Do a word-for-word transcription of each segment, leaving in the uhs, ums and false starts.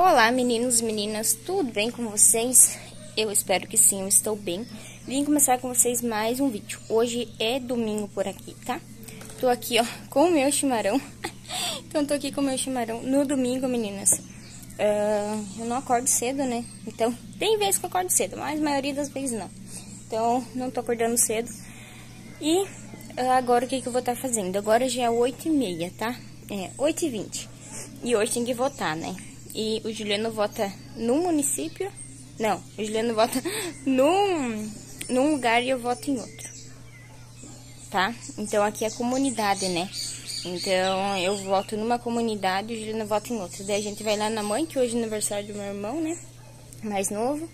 Olá, meninos e meninas, tudo bem com vocês? Eu espero que sim, eu estou bem. Vim começar com vocês mais um vídeo. Hoje é domingo por aqui, tá? Tô aqui, ó, com o meu chimarrão. Então, tô aqui com o meu chimarrão no domingo, meninas. Uh, eu não acordo cedo, né? Então, tem vezes que eu acordo cedo, mas a maioria das vezes não. Então, não tô acordando cedo. E uh, agora o que, que eu vou estar tá fazendo? Agora já é oito e meia, tá? É, oito e vinte. E hoje tem que votar, né? E o Juliano vota no município. Não, o Juliano vota num, num lugar e eu voto em outro. Tá? Então, aqui é comunidade, né? Então, eu voto numa comunidade e o Juliano vota em outra. Daí a gente vai lá na mãe, que hoje é aniversário do meu irmão, né? Mais novo.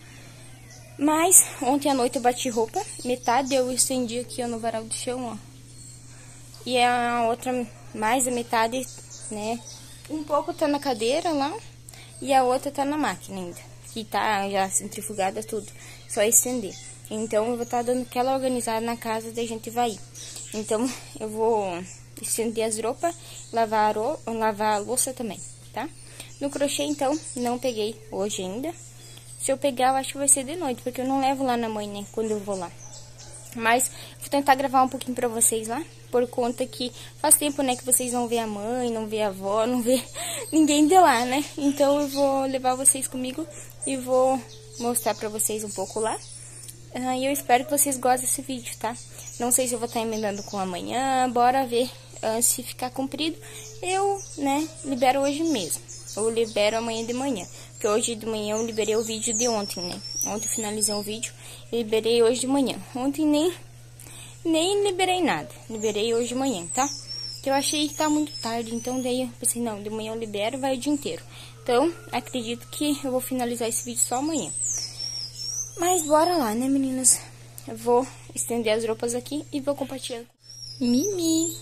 Mas, ontem à noite eu bati roupa. Metade eu estendi aqui, ó, no varal do chão, ó. E a outra, mais a metade, né? Um pouco tá na cadeira lá. E a outra tá na máquina ainda, que tá já centrifugada tudo, só estender. Então, eu vou estar tá dando aquela organizada na casa, daí a gente vai ir. Então, eu vou estender as roupas, lavar a, lavar a louça também, tá? No crochê, então, não peguei hoje ainda. Se eu pegar, eu acho que vai ser de noite, porque eu não levo lá na mãe, né, quando eu vou lá. Mas, vou tentar gravar um pouquinho pra vocês lá, por conta que faz tempo, né, que vocês não vê a mãe, não vê a avó, não vê ninguém de lá, né? Então, eu vou levar vocês comigo e vou mostrar pra vocês um pouco lá. Ah, e eu espero que vocês gostem desse vídeo, tá? Não sei se eu vou estar emendando com amanhã, bora ver. Ah, se ficar comprido, eu, né, libero hoje mesmo. Eu libero amanhã de manhã, porque hoje de manhã eu liberei o vídeo de ontem, né? Ontem eu finalizei um vídeo e liberei hoje de manhã. Ontem nem, nem liberei nada, liberei hoje de manhã, tá? Porque eu achei que tá muito tarde, então daí eu pensei, não, de manhã eu libero, vai o dia inteiro. Então, acredito que eu vou finalizar esse vídeo só amanhã. Mas bora lá, né, meninas? Eu vou estender as roupas aqui e vou compartilhar. Mimi!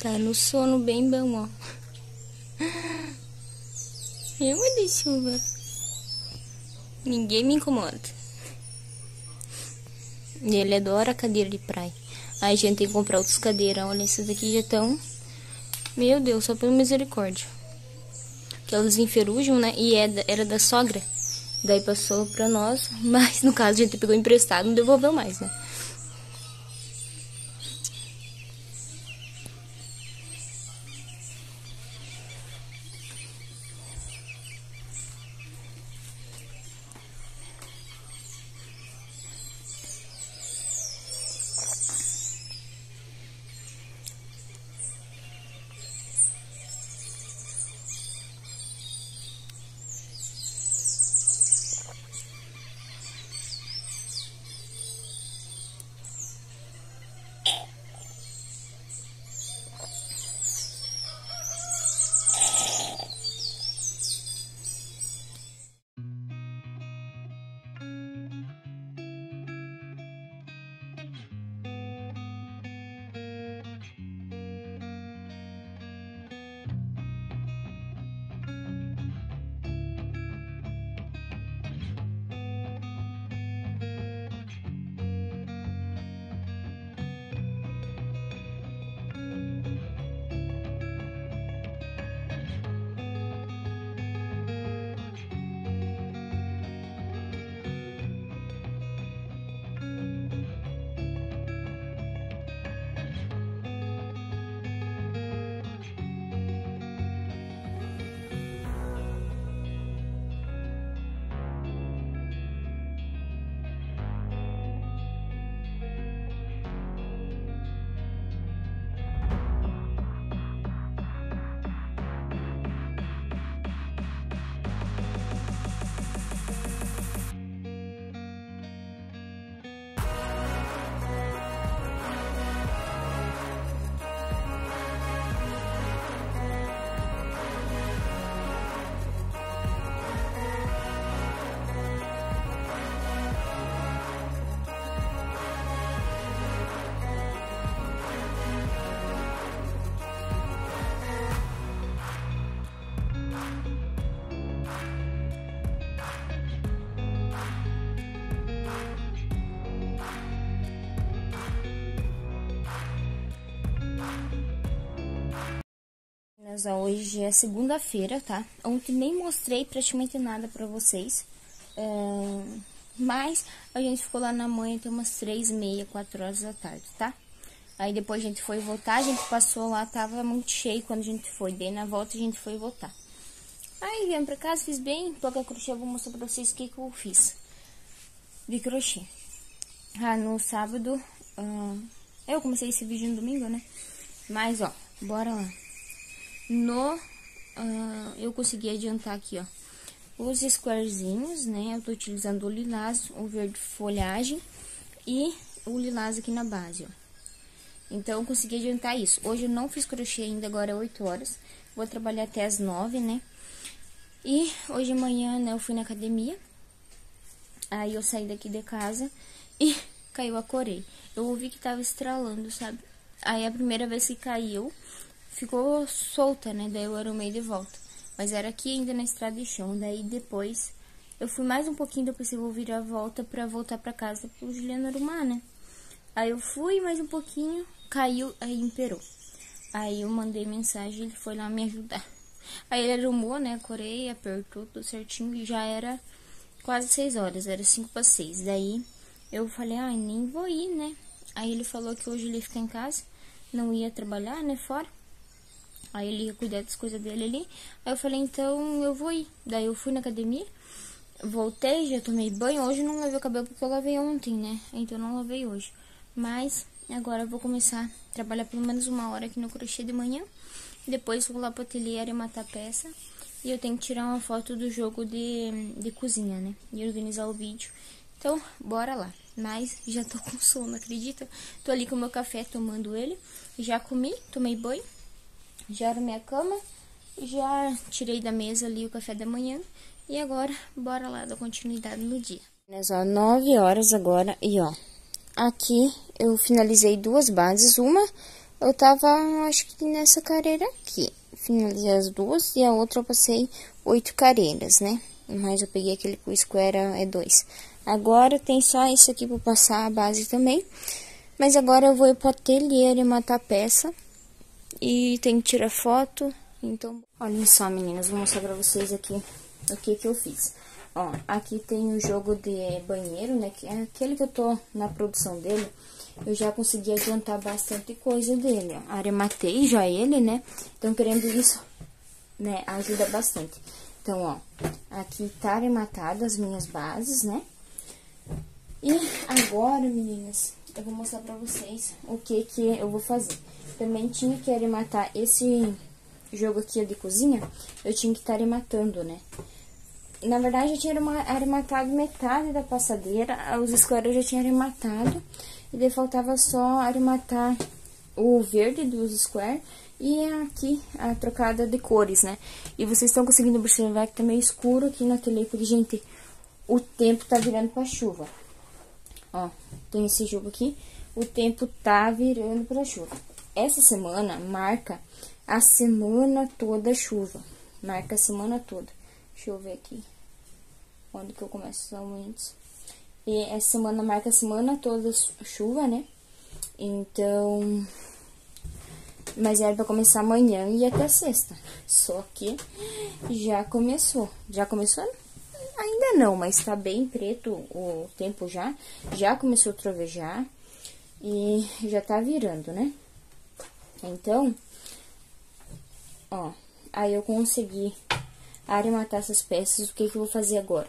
Tá no sono bem bom, ó. Eu de chuva. Ninguém me incomoda. E ele adora a cadeira de praia. Aí a gente tem que comprar outras cadeiras. Olha, essas daqui já estão... Meu Deus, só pela misericórdia. Que elas enferrujam, né? E é da, era da sogra. Daí passou pra nós. Mas, no caso, a gente pegou emprestado, não devolveu mais, né? Hoje é segunda-feira, tá? Ontem nem mostrei praticamente nada pra vocês, é... mas a gente ficou lá na manhã até umas três e meia, quatro horas da tarde, tá? Aí depois a gente foi voltar, a gente passou lá, tava muito cheio quando a gente foi, daí na volta a gente foi voltar. Aí viemos pra casa, fiz bem, pouca crochê, eu vou mostrar pra vocês o que que eu fiz de crochê. Ah, no sábado, uh... eu comecei esse vídeo no domingo, né? Mas, ó, bora lá. No, uh, eu consegui adiantar aqui, ó, os squarezinhos, né, eu tô utilizando o lilás, o verde folhagem e o lilás aqui na base, ó. Então, eu consegui adiantar isso. Hoje eu não fiz crochê ainda, agora é oito horas, vou trabalhar até as nove, né, e hoje de manhã, né, eu fui na academia, aí eu saí daqui de casa e caiu a corei. Eu ouvi que tava estralando, sabe, aí a primeira vez que caiu... Ficou solta, né? Daí eu arrumei de volta. Mas era aqui ainda na estrada de chão. Daí depois eu fui mais um pouquinho, depois eu vou virar a volta pra voltar pra casa pro Juliano arrumar, né? Aí eu fui mais um pouquinho, caiu, aí imperou. Aí eu mandei mensagem, ele foi lá me ajudar. Aí ele arrumou, né? Corei, apertou tudo certinho e já era quase seis horas, era cinco para seis. Daí eu falei, ai, ah, nem vou ir, né? Aí ele falou que hoje ele ia ficar em casa, não ia trabalhar, né? Fora. Aí ele ia cuidar das coisas dele ali. Aí eu falei, então eu vou ir. Daí eu fui na academia, voltei, já tomei banho. Hoje eu não lavei o cabelo porque eu lavei ontem, né? Então eu não lavei hoje. Mas agora eu vou começar a trabalhar pelo menos uma hora aqui no crochê de manhã. Depois vou lá pro ateliê arrematar a peça. E eu tenho que tirar uma foto do jogo de, de cozinha, né? E organizar o vídeo. Então, bora lá. Mas já tô com sono, acredita? Tô ali com o meu café, tomando ele. Já comi, tomei banho. Já arrumei a cama, já tirei da mesa ali o café da manhã e agora bora lá dar continuidade no dia. Ó, nove horas agora e ó, aqui eu finalizei duas bases, uma eu tava acho que nessa careira aqui, finalizei as duas e a outra eu passei oito careiras, né? Mas eu peguei aquele com square é dois. Agora tem só isso aqui pra passar a base também, mas agora eu vou pro ateliê e matar a peça. E tem que tirar foto, então... Olhem só, meninas, vou mostrar pra vocês aqui o que que eu fiz. Ó, aqui tem o jogo de banheiro, né, que é aquele que eu tô na produção dele. Eu já consegui adiantar bastante coisa dele, ó. Arrematei já ele, né, então querendo isso, né, ajuda bastante. Então, ó, aqui tá arrematado as minhas bases, né. E agora, meninas, eu vou mostrar pra vocês o que que eu vou fazer. Também tinha que arrematar esse jogo aqui de cozinha, eu tinha que estar arrematando, né? Na verdade, eu tinha arrematado metade da passadeira, os squares eu já tinha arrematado, e daí faltava só arrematar o verde dos squares e aqui a trocada de cores, né? E vocês estão conseguindo observar que tá meio escuro aqui na tele, porque, gente, o tempo tá virando pra chuva. Ó, tem esse jogo aqui, o tempo tá virando pra chuva. Essa semana marca a semana toda chuva, marca a semana toda. Deixa eu ver aqui, quando que eu começo os aumentos. E essa semana marca a semana toda chuva, né? Então, mas era pra começar amanhã e até sexta. Só que já começou, já começou? Ainda não, mas tá bem preto o tempo já, já começou a trovejar e já tá virando, né? Então, ó, aí eu consegui arrematar essas peças, o que que eu vou fazer agora?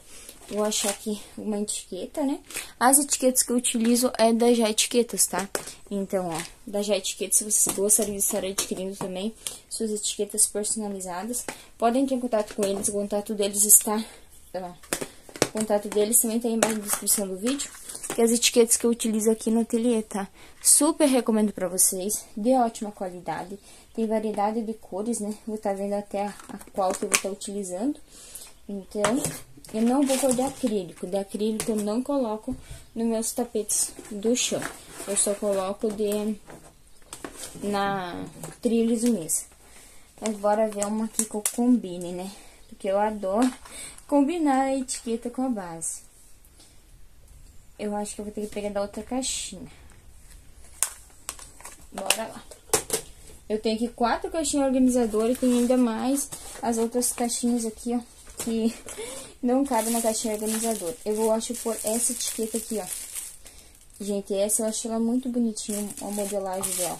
Vou achar aqui uma etiqueta, né? As etiquetas que eu utilizo é da Jai Etiquetas, tá? Então, ó, da Jai Etiquetas, se vocês gostarem de estar adquirindo também suas etiquetas personalizadas, podem entrar em contato com eles, o contato deles está... Ó, o contato deles também tá aí embaixo na descrição do vídeo. Que as etiquetas que eu utilizo aqui no ateliê, tá? Super recomendo pra vocês, de ótima qualidade, tem variedade de cores, né? Vou estar tá vendo até a, a qual que eu vou estar tá utilizando. Então, eu não vou pôr de acrílico, de acrílico eu não coloco nos meus tapetes do chão. Eu só coloco de na trilhos mesmo. Mas bora ver uma aqui que eu combine, né? Porque eu adoro combinar a etiqueta com a base. Eu acho que eu vou ter que pegar da outra caixinha. Bora lá. Eu tenho aqui quatro caixinhas organizadoras e tem ainda mais as outras caixinhas aqui, ó, que não cabem na caixinha organizadora. Eu vou, acho, por essa etiqueta aqui, ó. Gente, essa eu acho ela muito bonitinha, a modelagem dela.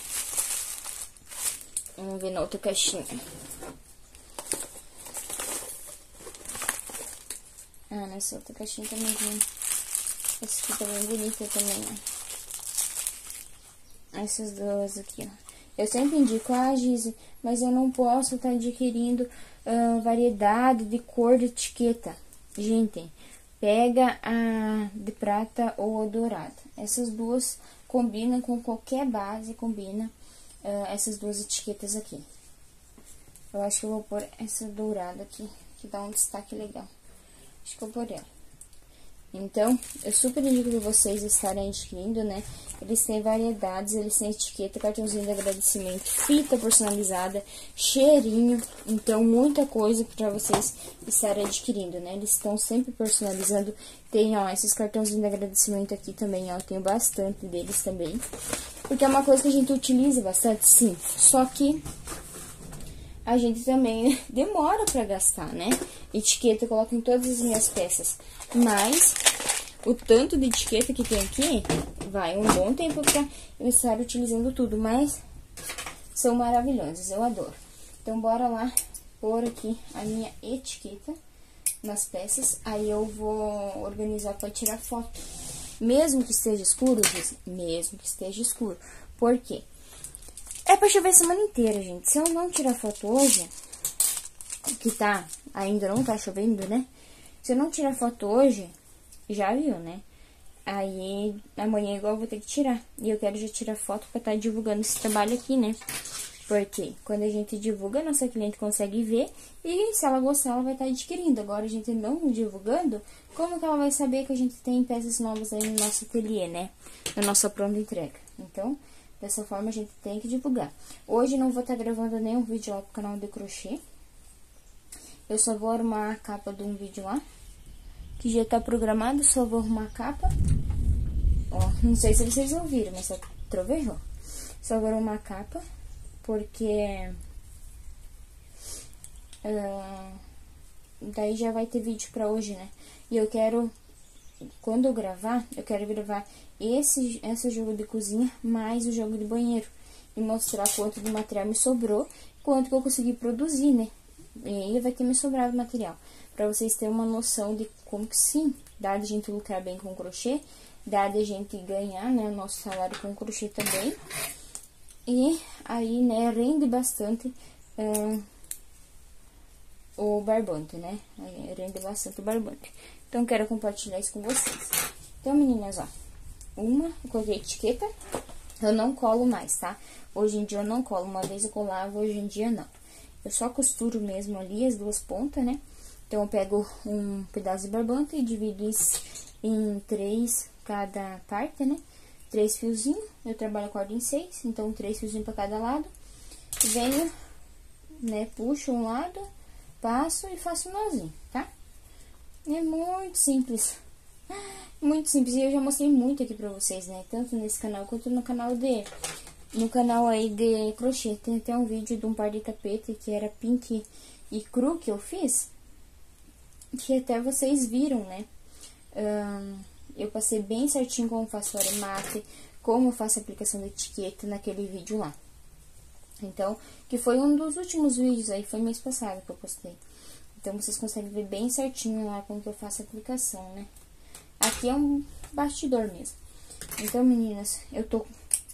Vamos ver na outra caixinha. Ah, nessa outra caixinha também vem. Essa aqui também é bonita também, ó. Essas duas aqui, ó. Eu sempre indico, ah, Gise, mas eu não posso estar tá adquirindo uh, variedade de cor de etiqueta. Gente, pega a de prata ou a dourada. Essas duas combinam com qualquer base, combina uh, essas duas etiquetas aqui. Eu acho que eu vou pôr essa dourada aqui, que dá um destaque legal. Acho que eu vou pôr ela. Então, eu super indico que vocês estarem adquirindo, né? Eles têm variedades, eles têm etiqueta, cartãozinho de agradecimento, fita personalizada, cheirinho. Então, muita coisa para vocês estarem adquirindo, né? Eles estão sempre personalizando. Tem, ó, esses cartãozinhos de agradecimento aqui também, ó. Eu tenho bastante deles também. Porque é uma coisa que a gente utiliza bastante, sim. Só que a gente também demora para gastar, né? Etiqueta eu coloco em todas as minhas peças, mas o tanto de etiqueta que tem aqui vai um bom tempo para eu estar utilizando tudo, mas são maravilhosas, eu adoro. Então, bora lá pôr aqui a minha etiqueta nas peças, aí eu vou organizar para tirar foto. Mesmo que esteja escuro, mesmo que esteja escuro, por quê? É pra chover a semana inteira, gente. Se eu não tirar foto hoje, que tá, ainda não tá chovendo, né? Se eu não tirar foto hoje, já viu, né? Aí, amanhã igual eu vou ter que tirar. E eu quero já tirar foto pra tá divulgando esse trabalho aqui, né? Porque quando a gente divulga, a nossa cliente consegue ver. E se ela gostar, ela vai tá adquirindo. Agora, a gente não divulgando, como que ela vai saber que a gente tem peças novas aí no nosso ateliê, né? Na nossa pronta entrega. Então, dessa forma, a gente tem que divulgar. Hoje não vou estar tá gravando nenhum vídeo lá pro canal de crochê. Eu só vou arrumar a capa de um vídeo lá, que já tá programado, só vou arrumar a capa. Ó, não sei se vocês ouviram, mas só trovejou. Só vou arrumar a capa, porque uh, daí já vai ter vídeo pra hoje, né? E eu quero, quando eu gravar, eu quero gravar esse, esse jogo de cozinha mais o jogo de banheiro. E mostrar quanto do material me sobrou, quanto que eu consegui produzir, né? E aí vai ter me sobrado material. Pra vocês terem uma noção de como que sim, dá de a gente lucrar bem com crochê, dá de a gente ganhar, né, o nosso salário com crochê também. E aí, né, rende bastante hum, o barbante, né? Rende bastante o barbante. Então, quero compartilhar isso com vocês. Então, meninas, ó, uma, eu coloquei etiqueta, eu não colo mais, tá? Hoje em dia eu não colo, uma vez eu colava, hoje em dia não. Eu só costuro mesmo ali as duas pontas, né? Então, eu pego um pedaço de barbante e divido em três cada parte, né? Três fiozinhos, eu trabalho corda em seis, então três fiozinhos pra cada lado. Venho, né, puxo um lado, passo e faço um nozinho, tá? É muito simples, muito simples, e eu já mostrei muito aqui pra vocês, né, tanto nesse canal quanto no canal de, no canal aí de crochê. Tem até um vídeo de um par de tapete que era pink e cru que eu fiz, que até vocês viram, né, hum, eu passei bem certinho como faço o arremate, como faço a aplicação da etiqueta naquele vídeo lá. Então, que foi um dos últimos vídeos aí, foi mês passado que eu postei. Então, vocês conseguem ver bem certinho lá como que eu faço a aplicação, né? Aqui é um bastidor mesmo. Então, meninas, eu tô...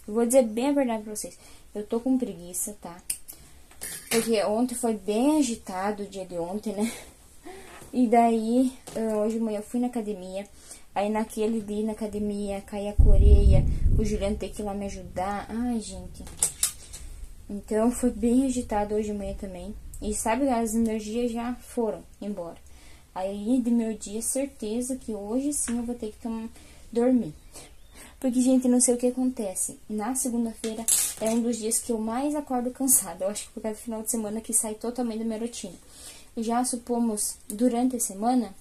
Eu vou dizer bem a verdade pra vocês. Eu tô com preguiça, tá? Porque ontem foi bem agitado o dia de ontem, né? E daí, hoje de manhã eu fui na academia. Aí, naquele dia na academia, caiu a coreia. O Juliano tem que ir lá me ajudar. Ai, gente. Então, foi bem agitado hoje de manhã também. E sabe, as energias já foram embora. Aí, do meu dia, certeza que hoje sim eu vou ter que tomar, dormir. Porque, gente, não sei o que acontece. Na segunda-feira é um dos dias que eu mais acordo cansada. Eu acho que por causa do final de semana que sai totalmente da minha rotina. Já supomos, durante a semana,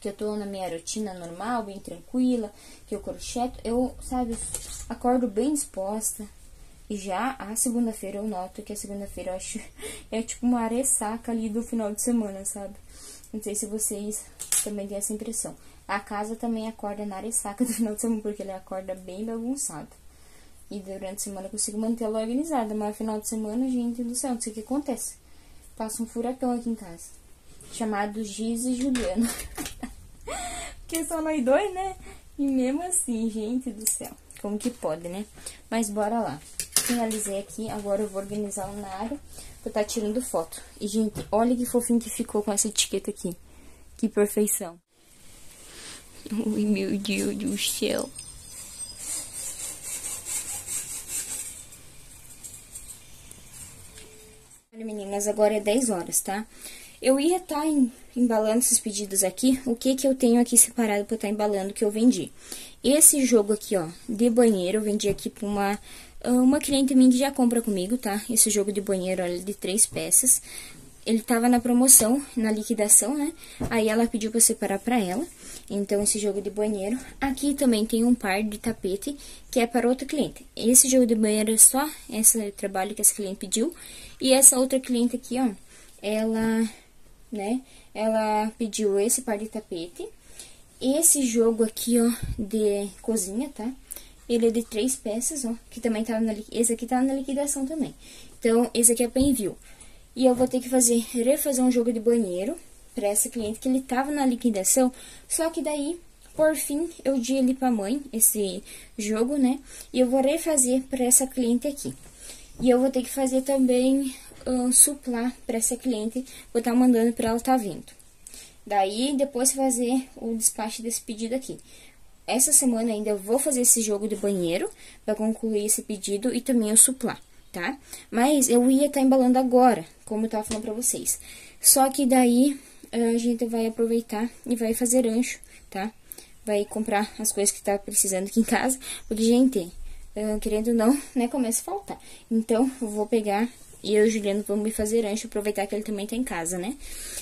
que eu tô na minha rotina normal, bem tranquila, que eu crocheto, eu, sabe, acordo bem disposta. E já a segunda-feira eu noto que a segunda-feira eu acho... é tipo uma ressaca ali do final de semana, sabe? Não sei se vocês também têm essa impressão. A casa também acorda na ressaca do final de semana, porque ele acorda bem bagunçado. E durante a semana eu consigo manter ela organizada, mas no final de semana, gente do céu, não sei o que acontece. Passa um furacão aqui em casa, chamado Giz e Juliana. Porque são nós dois, né? E mesmo assim, gente do céu, como que pode, né? Mas bora lá. Finalizei aqui, agora eu vou organizar o nada, vou estar tirando foto. E, gente, olha que fofinho que ficou com essa etiqueta aqui. Que perfeição. Ai, meu Deus do céu. Olha, meninas, agora é dez horas, tá? Eu ia estar tá embalando esses pedidos aqui. O que que eu tenho aqui separado pra estar tá embalando que eu vendi? Esse jogo aqui, ó, de banheiro, eu vendi aqui pra uma... Uma cliente minha que já compra comigo, tá? Esse jogo de banheiro, olha, de três peças. Ele tava na promoção, na liquidação, né? Aí ela pediu pra eu separar pra ela. Então, esse jogo de banheiro. Aqui também tem um par de tapete, que é para outra cliente. Esse jogo de banheiro é só esse trabalho que essa cliente pediu. E essa outra cliente aqui, ó, ela, né? Ela pediu esse par de tapete. Esse jogo aqui, ó, de cozinha, tá? Ele é de três peças, ó, que também tá na... Esse aqui tá na liquidação também. Então, esse aqui é pra envio. E eu vou ter que fazer, refazer um jogo de banheiro pra essa cliente, que ele tava na liquidação. Só que daí, por fim, eu dei ele pra mãe, esse jogo, né? E eu vou refazer pra essa cliente aqui. E eu vou ter que fazer também, um, suplar pra essa cliente. Vou tá mandando pra ela tá vindo. Daí, depois fazer o despacho desse pedido aqui. Essa semana ainda eu vou fazer esse jogo de banheiro pra concluir esse pedido e também eu suplar, tá? Mas eu ia estar tá embalando agora, como eu tava falando pra vocês. Só que daí a gente vai aproveitar e vai fazer ancho, tá? Vai comprar as coisas que tá precisando aqui em casa, porque, gente, querendo ou não, né, começa a faltar. Então, eu vou pegar... E eu e o Juliano vamos fazer ancho, aproveitar que ele também tá em casa, né?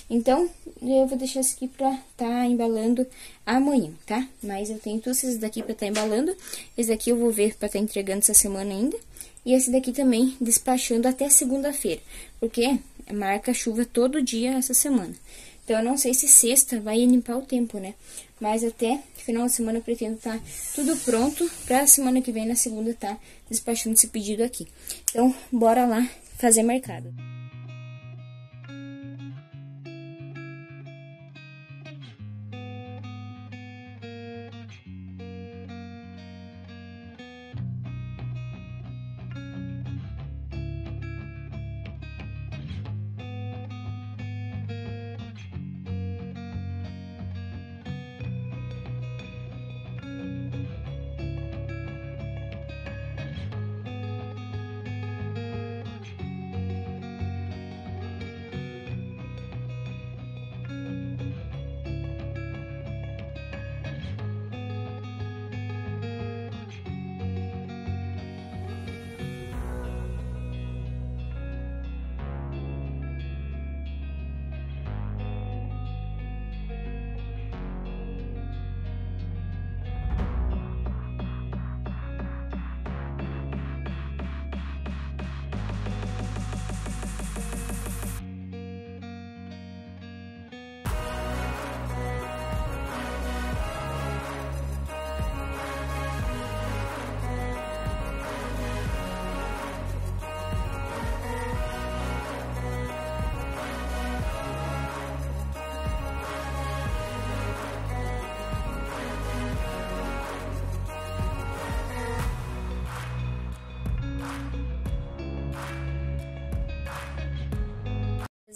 Então, eu vou deixar isso aqui pra tá embalando amanhã, tá? Mas eu tenho todos esses daqui pra tá embalando. Esse daqui eu vou ver pra tá entregando essa semana ainda. E esse daqui também despachando até segunda-feira. Porque marca chuva todo dia essa semana. Então, eu não sei se sexta vai limpar o tempo, né? Mas até final de semana eu pretendo tá tudo pronto pra semana que vem, na segunda, tá despachando esse pedido aqui. Então, bora lá fazer mercado.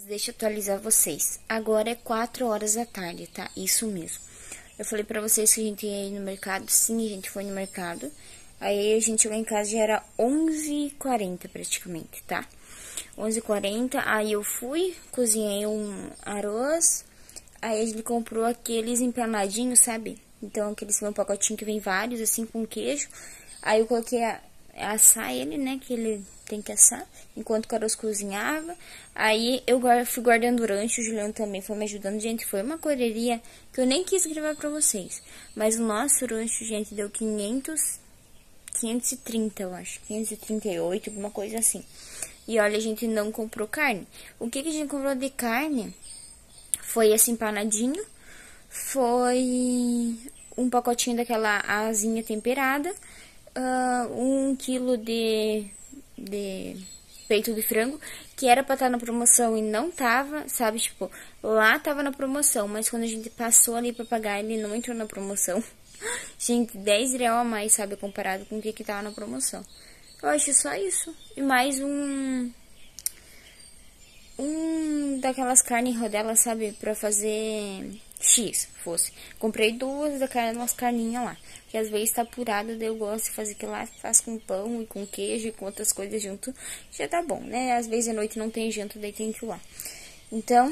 Deixa eu atualizar vocês. Agora é quatro horas da tarde, tá? Isso mesmo. Eu falei pra vocês que a gente ia ir no mercado. Sim, a gente foi no mercado. Aí a gente chegou em casa, já era onze e quarenta praticamente, tá? onze e quarenta, aí eu fui, cozinhei um arroz. Aí ele comprou aqueles empanadinhos, sabe? Então, aqueles um pacotinho que vem vários, assim, com queijo. Aí eu coloquei a... assar ele, né, que ele tem que assar, enquanto o Carlos cozinhava. Aí, eu fui guardando durante, o Juliano também foi me ajudando. Gente, foi uma correria que eu nem quis gravar pra vocês. Mas o nosso rancho, gente, deu 500... quinhentos e trinta, eu acho, quinhentos e trinta e oito, alguma coisa assim. E olha, a gente não comprou carne. O que, que a gente comprou de carne foi esse empanadinho, foi um pacotinho daquela asinha temperada, uh, um quilo de, de peito de frango, que era pra estar na promoção e não tava, sabe? Tipo, lá tava na promoção, mas quando a gente passou ali pra pagar, ele não entrou na promoção. Gente, dez reais a mais, sabe? Comparado com o que que tava na promoção. Eu acho só isso. E mais um... Um daquelas carnes em rodela, sabe? Pra fazer X, fosse. Comprei duas daquelas carninhas lá. Que às vezes tá apurada, daí eu gosto de fazer que lá faz com pão e com queijo e com outras coisas junto. Já tá bom, né? Às vezes à noite não tem janta, daí tem que ir lá. Então...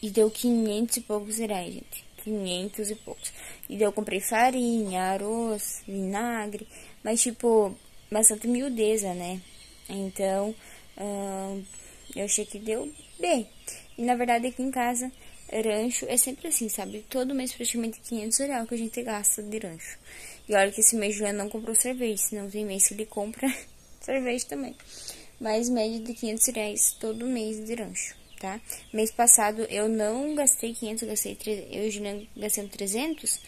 E deu quinhentos e poucos reais, gente. quinhentos e poucos. E daí eu comprei farinha, arroz, vinagre, mas tipo, bastante miudeza, né? Então, hum, eu achei que deu bem. E na verdade aqui em casa, rancho é sempre assim, sabe? Todo mês praticamente quinhentos reais que a gente gasta de rancho. E olha que esse mês João não comprou sorvete, senão tem mês que ele compra sorvete também. Mas média de quinhentos reais todo mês de rancho. Tá? Mês passado eu não gastei quinhentos, eu gastei trezentos, eu e o Juliano gastamos trezentos,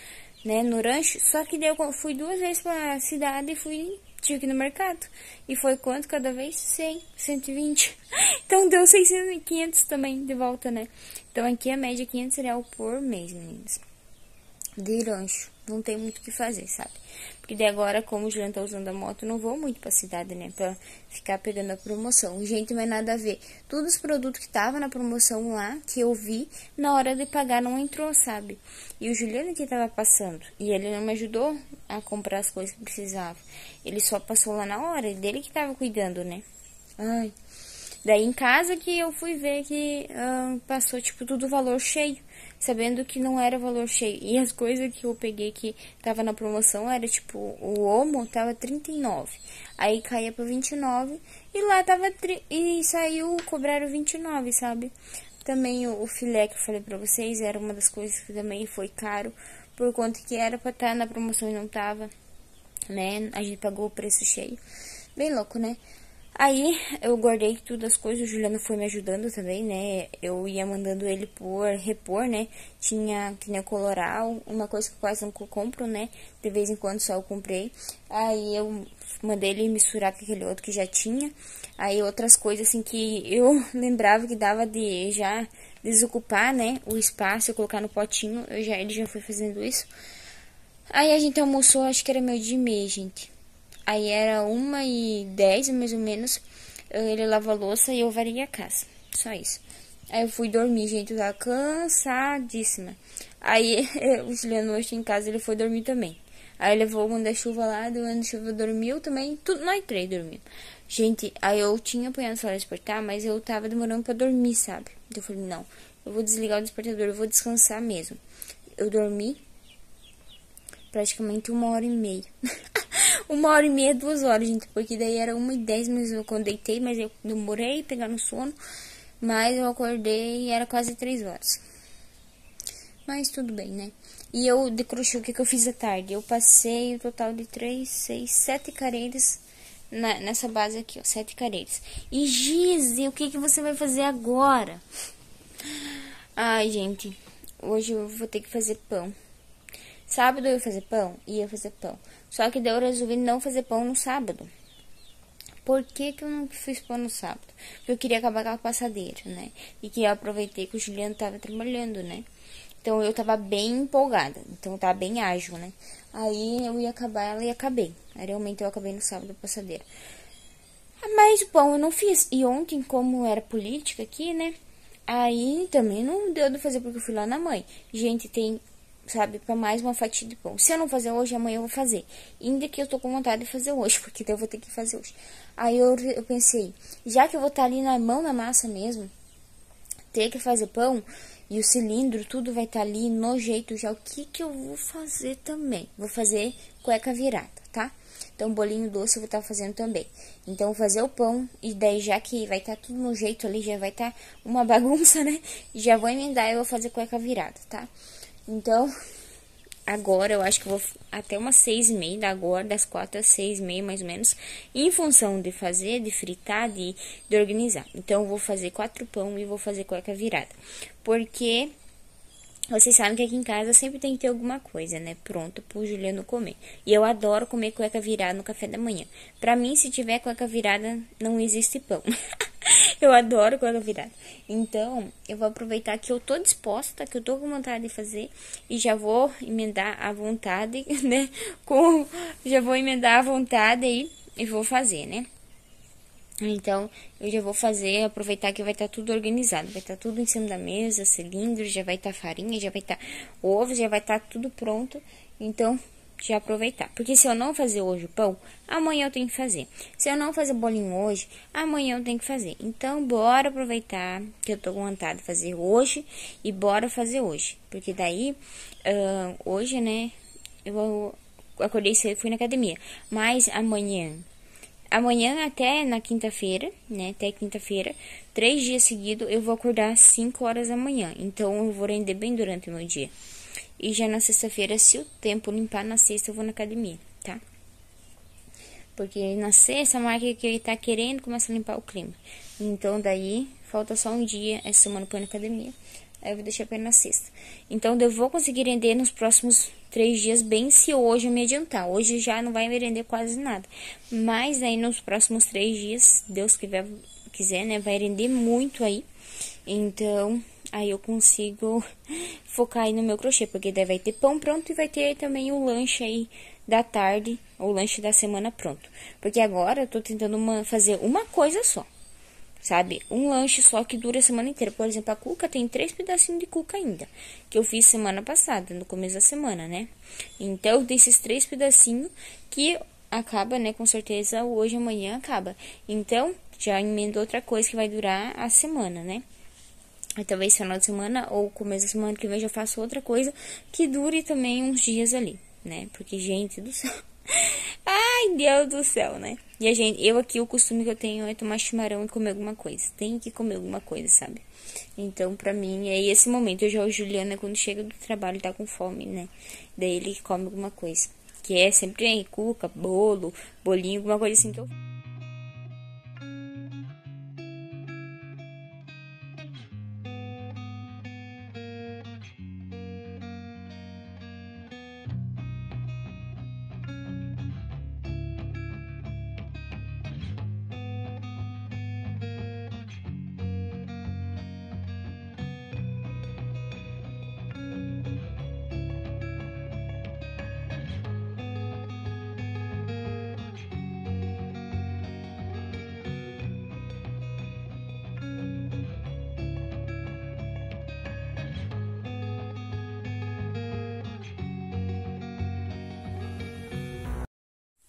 né, no rancho. Só que daí eu fui duas vezes pra cidade e fui, tive que ir no mercado. E foi quanto cada vez? cem, cento e vinte. Então deu seiscentos, quinhentos também de volta, né? Então aqui a média é quinhentos reais por mês, meninas, de rancho. Não tem muito o que fazer, sabe? Porque daí agora, como o Juliano tá usando a moto, eu não vou muito pra cidade, né? Pra ficar pegando a promoção. Gente, mas nada a ver. Todos os produtos que tava na promoção lá, que eu vi, na hora de pagar não entrou, sabe? E o Juliano que tava passando. E ele não me ajudou a comprar as coisas que precisava. Ele só passou lá na hora. Dele que tava cuidando, né? Ai. Daí em casa que eu fui ver que uh, passou, tipo, tudo valor cheio. Sabendo que não era valor cheio. E as coisas que eu peguei que tava na promoção era, tipo, o homo tava trinta e nove. Aí caía pra vinte e nove. E lá tava... Tri... E saiu, cobraram vinte e nove, sabe? Também o, o filé que eu falei pra vocês era uma das coisas que também foi caro. Por conta que era pra estar na promoção e não tava, né? A gente pagou o preço cheio. Bem louco, né? Aí eu guardei tudo as coisas, o Juliano foi me ajudando também, né? Eu ia mandando ele por repor, né? Tinha que nem coloral, uma coisa que quase não compro, né? De vez em quando só eu comprei. Aí eu mandei ele misturar com aquele outro que já tinha. Aí outras coisas assim que eu lembrava que dava de já desocupar, né? O espaço, eu colocar no potinho, eu já, ele já foi fazendo isso. Aí a gente almoçou, acho que era meio dia e meia, gente. Aí era uma e dez, mais ou menos, ele lava a louça e eu varei a casa, só isso. Aí eu fui dormir, gente, eu tava cansadíssima. Aí o Juliano hoje em casa, ele foi dormir também. Aí levou o manda-chuva lá, do manda-chuva dormiu também, tudo, nós três dormimos. Gente, aí eu tinha apanhado só para despertar, mas eu tava demorando pra dormir, sabe? Então eu falei, não, eu vou desligar o despertador, eu vou descansar mesmo. Eu dormi praticamente uma hora e meia. Uma hora e meia, duas horas, gente, porque daí era uma e dez, mas eu quando deitei, mas eu demorei a pegar no sono, mas eu acordei e era quase três horas. Mas tudo bem, né? E eu de crochê, o que que eu fiz à tarde? Eu passei o total de três, seis, sete careiras na, nessa base aqui, ó, sete careiras. E giz, e o que que você vai fazer agora? Ai, gente, hoje eu vou ter que fazer pão. Sábado eu ia fazer pão? Ia fazer pão. Só que daí eu resolvi não fazer pão no sábado. Por que que eu não fiz pão no sábado? Porque eu queria acabar com a passadeira, né? E que eu aproveitei que o Juliano tava trabalhando, né? Então eu tava bem empolgada. Então eu tava bem ágil, né? Aí eu ia acabar ela e acabei. Aí realmente eu acabei no sábado a passadeira. Mas o pão eu não fiz. E ontem, como era política aqui, né? Aí também não deu de fazer porque eu fui lá na mãe. Gente, tem... sabe, pra mais uma fatia de pão. Se eu não fazer hoje, amanhã eu vou fazer. Ainda que eu tô com vontade de fazer hoje, porque então eu vou ter que fazer hoje. Aí eu, eu pensei, já que eu vou estar tá ali na mão na massa mesmo, ter que fazer pão, e o cilindro, tudo vai estar tá ali no jeito já. O que que eu vou fazer também? Vou fazer cueca virada, tá? Então, bolinho doce eu vou estar tá fazendo também. Então, vou fazer o pão, e daí já que vai estar tá tudo no jeito ali, já vai estar tá uma bagunça, né? Já vou emendar e eu vou fazer cueca virada, tá? Então, agora, eu acho que vou até umas seis e meia da agora, das quatro às seis e meia, mais ou menos, em função de fazer, de fritar, de, de organizar. Então, eu vou fazer quatro pão e vou fazer cueca virada, porque vocês sabem que aqui em casa sempre tem que ter alguma coisa, né, pronto pro Juliano comer. E eu adoro comer cueca virada no café da manhã. Pra mim, se tiver cueca virada, não existe pão. Eu adoro cueca virada. Então, eu vou aproveitar que eu tô disposta, que eu tô com vontade de fazer. E já vou emendar à vontade, né, com, já vou emendar à vontade aí e vou fazer, né. Então, eu já vou fazer, aproveitar que vai estar tudo organizado, vai estar tudo em cima da mesa, cilindro, já vai estar farinha, já vai estar ovos, já vai estar tudo pronto. Então, já aproveitar, porque se eu não fazer hoje o pão, amanhã eu tenho que fazer. Se eu não fazer bolinho hoje, amanhã eu tenho que fazer. Então, bora aproveitar que eu tô com vontade de fazer hoje e bora fazer hoje. Porque daí, uh, hoje, né, eu acordei cedo e fui na academia, mas amanhã... Amanhã até na quinta-feira, né, até quinta-feira, três dias seguidos, eu vou acordar às cinco horas da manhã. Então, eu vou render bem durante o meu dia. E já na sexta-feira, se o tempo limpar, na sexta eu vou na academia, tá? Porque na sexta, a marca que ele tá querendo começa a limpar o clima. Então, daí, falta só um dia, essa semana eu ponho na academia. Aí eu vou deixar pra ir na sexta. Então, eu vou conseguir render nos próximos três dias bem se hoje eu me adiantar. Hoje já não vai me render quase nada. Mas aí nos próximos três dias, Deus quiser, quiser, né, vai render muito aí. Então, aí eu consigo focar aí no meu crochê. Porque daí vai ter pão pronto e vai ter também o lanche aí da tarde. O lanche da semana pronto. Porque agora eu tô tentando uma, fazer uma coisa só. Sabe, um lanche só que dura a semana inteira. Por exemplo, a cuca tem três pedacinhos de cuca ainda, que eu fiz semana passada, no começo da semana, né? Então, desses três pedacinhos que acaba, né, com certeza, hoje, amanhã acaba. Então, já emendo outra coisa que vai durar a semana, né? Aí, talvez final de semana ou começo da semana que vem já faço outra coisa que dure também uns dias ali, né? Porque, gente do céu... Ai, Deus do céu, né? E a gente, eu aqui, o costume que eu tenho é tomar chimarrão e comer alguma coisa. Tem que comer alguma coisa, sabe? Então, pra mim, é esse momento. Eu já, o Juliano, quando chega do trabalho, tá com fome, né? Daí ele come alguma coisa. Que é sempre aí, cuca, bolo, bolinho, alguma coisa assim que eu...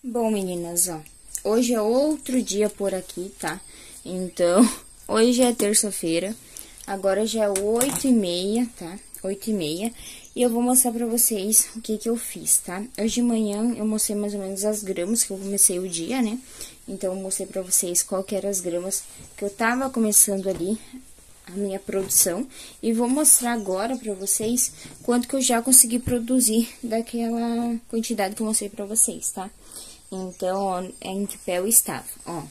Bom, meninas, ó, hoje é outro dia por aqui, tá? Então, hoje é terça-feira, agora já é oito e meia, tá? Oito e meia, e eu vou mostrar pra vocês o que que eu fiz, tá? Hoje de manhã eu mostrei mais ou menos as gramas que eu comecei o dia, né? Então, eu mostrei pra vocês qual que eram as gramas que eu tava começando ali, a minha produção, e vou mostrar agora pra vocês quanto que eu já consegui produzir daquela quantidade que eu mostrei pra vocês, tá? Então, ó, em que pé eu estava, ó.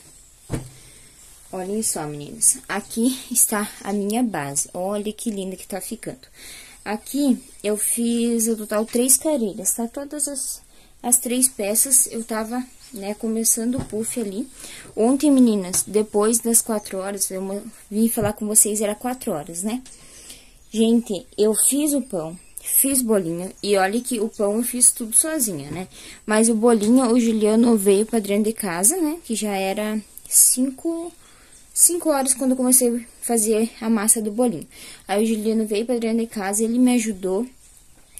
Olhem só, meninas. Aqui está a minha base. Olha que linda que tá ficando. Aqui, eu fiz o total três carreiras, tá? Todas as, as três peças eu tava, né, começando o puff ali. Ontem, meninas, depois das quatro horas, eu vim falar com vocês, era quatro horas, né? Gente, eu fiz o pão. Fiz bolinho, e olha que o pão eu fiz tudo sozinha, né? Mas o bolinho, o Juliano veio pra dentro de casa, né? Que já era cinco, cinco horas quando eu comecei a fazer a massa do bolinho. Aí o Juliano veio pra dentro de casa, ele me ajudou,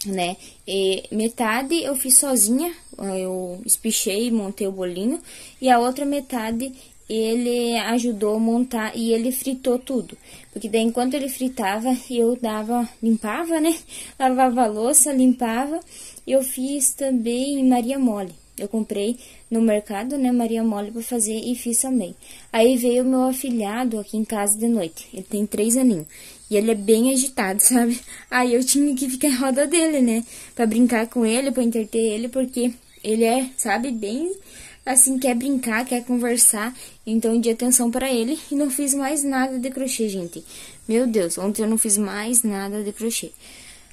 né? E metade eu fiz sozinha, eu espichei e montei o bolinho, e a outra metade... ele ajudou a montar e ele fritou tudo. Porque daí, enquanto ele fritava, eu dava, limpava, né? Lavava a louça, limpava. Eu fiz também Maria Mole. Eu comprei no mercado, né, Maria Mole pra fazer e fiz também. Aí veio meu afilhado aqui em casa de noite. Ele tem três aninhos. E ele é bem agitado, sabe? Aí eu tinha que ficar em roda dele, né? Pra brincar com ele, pra entreter ele, porque ele é, sabe, bem assim, quer brincar, quer conversar. Então eu dei atenção pra ele e não fiz mais nada de crochê, gente. Meu Deus, ontem eu não fiz mais nada de crochê.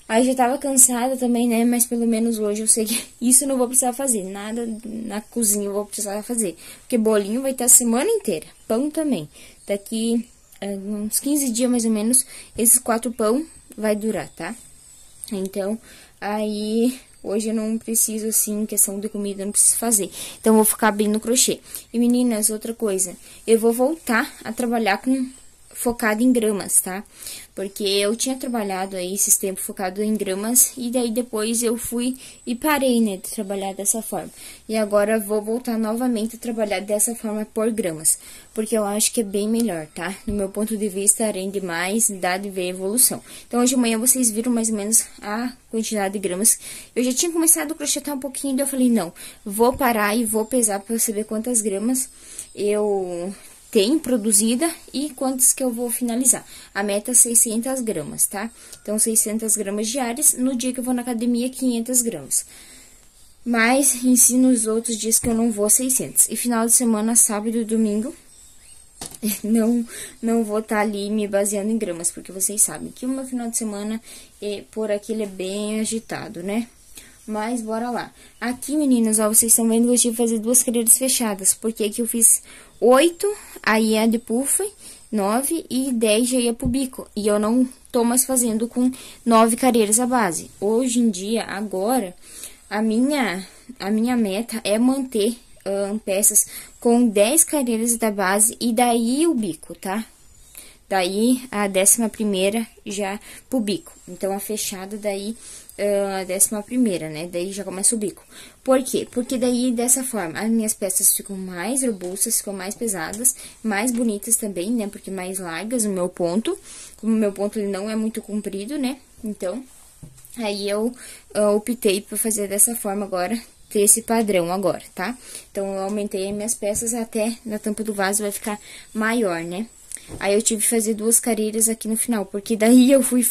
Aí já tava cansada também, né? Mas pelo menos hoje eu sei que isso eu não vou precisar fazer. Nada na cozinha eu vou precisar fazer. Porque bolinho vai estar a semana inteira. Pão também. Daqui uns quinze dias, mais ou menos, esses quatro pão vai durar, tá? Então, aí hoje eu não preciso, assim, questão de comida, eu não preciso fazer. Então, eu vou focar bem no crochê. E, meninas, outra coisa. Eu vou voltar a trabalhar com... focado em gramas, tá? Porque eu tinha trabalhado aí esses tempos focado em gramas, e daí depois eu fui e parei, né, de trabalhar dessa forma. E agora vou voltar novamente a trabalhar dessa forma por gramas, porque eu acho que é bem melhor, tá? No meu ponto de vista, rende mais, dá de ver a evolução. Então, hoje de manhã vocês viram mais ou menos a quantidade de gramas. Eu já tinha começado a crochetar um pouquinho, daí eu falei, não, vou parar e vou pesar pra saber quantas gramas eu... tem produzida e quantas que eu vou finalizar. A meta é seiscentas gramas, tá? Então, seiscentas gramas diárias. No dia que eu vou na academia, quinhentas gramas. Mas, ensino os outros dias que eu não vou, seiscentas. E final de semana, sábado e domingo, não, não vou estar tá ali me baseando em gramas, porque vocês sabem que o meu final de semana, é, por aqui, ele é bem agitado, né? Mas, bora lá. Aqui, meninas, ó, vocês estão vendo que eu tive que fazer duas cadeiras fechadas. Porque aqui eu fiz oito, aí é de puff, nove e dez já ia pro bico. E eu não tô mais fazendo com nove cadeiras a base. Hoje em dia, agora, a minha, a minha meta é manter uh, peças com dez cadeiras da base e daí o bico, tá? Daí, a décima primeira já pro bico. Então, a fechada daí... a décima primeira, né? Daí já começa o bico. Por quê? Porque daí, dessa forma, as minhas peças ficam mais robustas, ficam mais pesadas, mais bonitas também, né? Porque mais largas o meu ponto. Como o meu ponto ele não é muito comprido, né? Então, aí eu, eu optei por fazer dessa forma agora, ter esse padrão agora, tá? Então, eu aumentei as minhas peças até na tampa do vaso vai ficar maior, né? Aí, eu tive que fazer duas cadeiras aqui no final, porque daí eu fui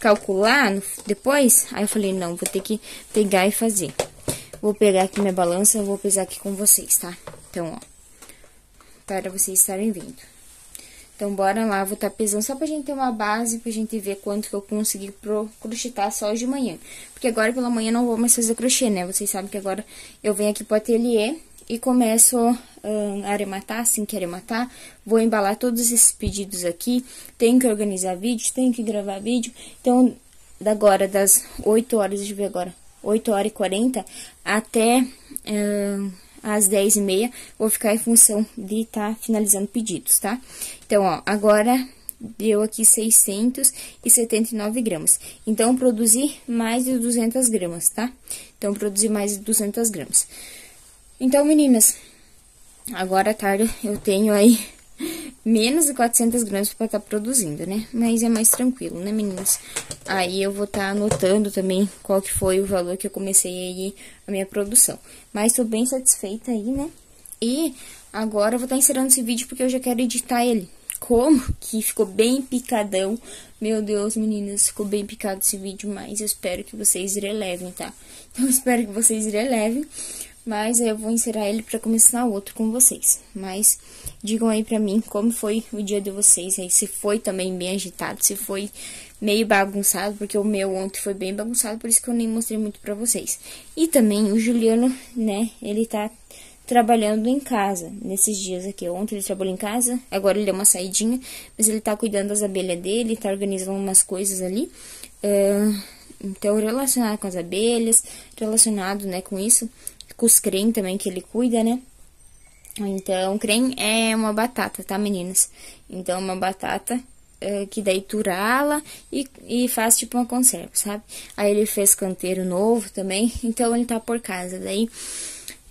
calcular depois, aí eu falei, não, vou ter que pegar e fazer. Vou pegar aqui minha balança, eu vou pesar aqui com vocês, tá? Então, ó, para vocês estarem vendo. Então, bora lá, vou tá pesando só pra gente ter uma base, pra gente ver quanto que eu consegui pro crochetar só de manhã. Porque agora, pela manhã, eu não vou mais fazer crochê, né? Vocês sabem que agora eu venho aqui pro ateliê e começo hum, a arrematar, assim que arrematar, vou embalar todos esses pedidos aqui, tenho que organizar vídeo, tenho que gravar vídeo, então, agora, das oito horas, deixa eu ver agora, oito horas e quarenta, até hum, às dez e meia, vou ficar em função de tá finalizando pedidos, tá? Então, ó, agora... deu aqui seiscentas e setenta e nove gramas. Então, produzi mais de duzentas gramas, tá? Então, produzi mais de duzentas gramas. Então, meninas, agora à tarde eu tenho aí menos de quatrocentas gramas pra tá produzindo, né? Mas é mais tranquilo, né, meninas? Aí eu vou tá anotando também qual que foi o valor que eu comecei aí a minha produção. Mas tô bem satisfeita aí, né? E agora eu vou tá encerrando esse vídeo porque eu já quero editar ele. Como que ficou bem picadão. Meu Deus, meninas, ficou bem picado esse vídeo, mas eu espero que vocês relevem, tá? Então, eu espero que vocês relevem, mas eu vou encerrar ele pra começar outro com vocês. Mas, digam aí pra mim como foi o dia de vocês aí, se foi também bem agitado, se foi meio bagunçado, porque o meu ontem foi bem bagunçado, por isso que eu nem mostrei muito pra vocês. E também, o Juliano, né, ele tá... trabalhando em casa, nesses dias aqui. Ontem ele trabalhou em casa, agora ele deu uma saidinha, mas ele tá cuidando das abelhas dele, tá organizando umas coisas ali. Uh, então, relacionado com as abelhas, relacionado, né, com isso, com os crem também que ele cuida, né? Então, crem é uma batata, tá, meninas? Então, uma batata... que daí turala e, e faz tipo uma conserva, sabe? Aí ele fez canteiro novo também, então ele tá por casa, daí...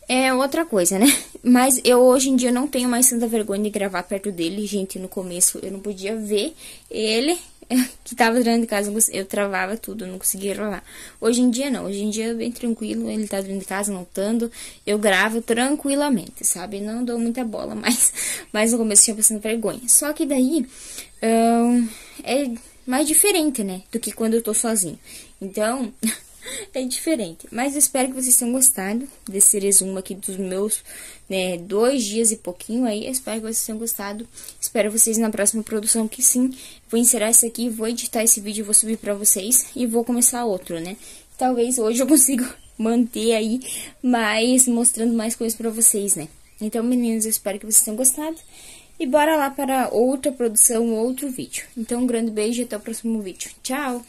é outra coisa, né? Mas eu hoje em dia não tenho mais tanta vergonha de gravar perto dele. Gente, no começo eu não podia ver ele que tava dentro de casa. Eu travava tudo, não conseguia gravar. Hoje em dia não. Hoje em dia é bem tranquilo. Ele tá dentro de casa, notando. Eu gravo tranquilamente, sabe? Não dou muita bola, mas, mas no começo eu tinha passando vergonha. Só que daí... Um, é... mais diferente, né? Do que quando eu tô sozinho. Então, é diferente. Mas eu espero que vocês tenham gostado desse resumo aqui dos meus, né, dois dias e pouquinho aí. Eu espero que vocês tenham gostado. Espero vocês na próxima produção, que sim. Vou encerrar isso aqui, vou editar esse vídeo, vou subir pra vocês e vou começar outro, né? Talvez hoje eu consiga manter aí, mas mostrando mais coisas pra vocês, né? Então, meninos, eu espero que vocês tenham gostado. E bora lá para outra produção, outro vídeo. Então, um grande beijo e até o próximo vídeo. Tchau!